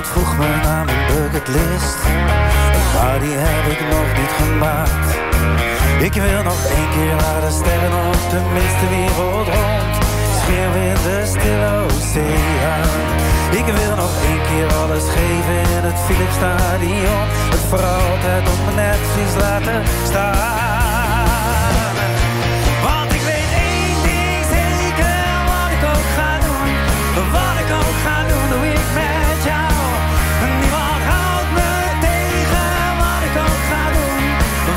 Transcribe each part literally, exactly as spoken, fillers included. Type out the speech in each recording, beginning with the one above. iemand vroeg me naar mijn bucketlist, maar die heb ik nog niet gemaakt. Ik wil nog één keer naar de sterren op de minste wereld rond, schreeuw in de stille oceaan. Ik wil nog één keer alles geven in het Philips Stadion, het voor altijd op mijn netvlies laten staan. Wat ik ook ga doen, doe ik met jou. Niemand houdt me tegen. Wat ik ook ga doen,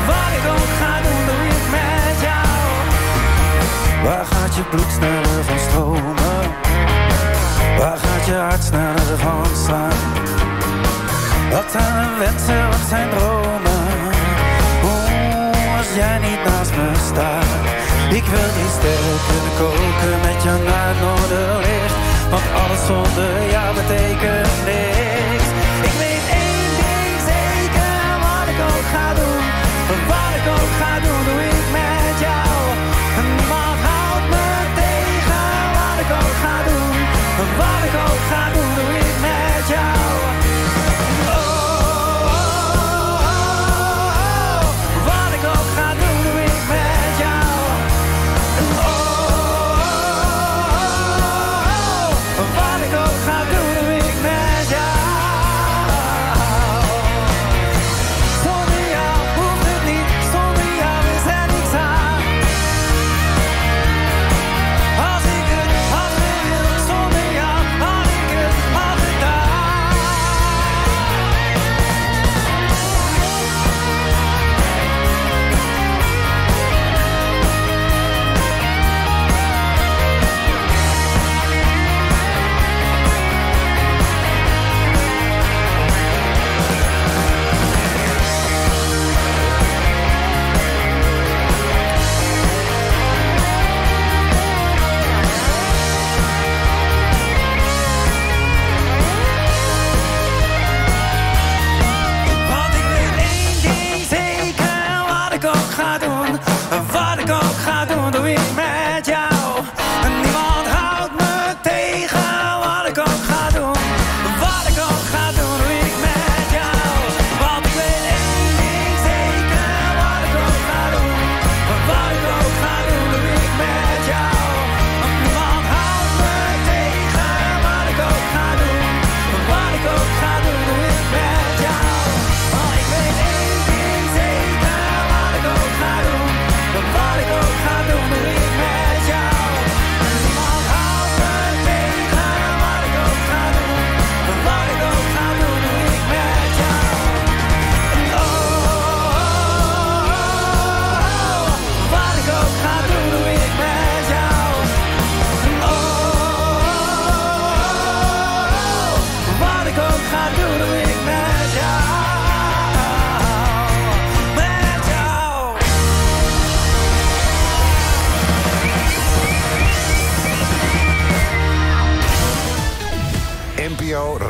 wat ik ook ga doen, doe ik met jou. Waar gaat je bloed sneller van stromen? Waar gaat je hart sneller van slaan? Wat zijn mijn wensen, wat zijn dromen? Oeh, als jij niet naast me staat. Ik wil die sterren kunnen koken met jou naar het noorderlicht. Want alles zonder jou betekent niks. Ik weet één ding zeker, wat ik ook ga doen. Wat ik ook ga doen, doe ik met jou. Niemand houdt me tegen. Wat ik ook ga doen, wat ik ook ga doen, doe ik met jou.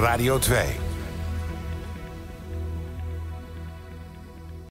Radio twee.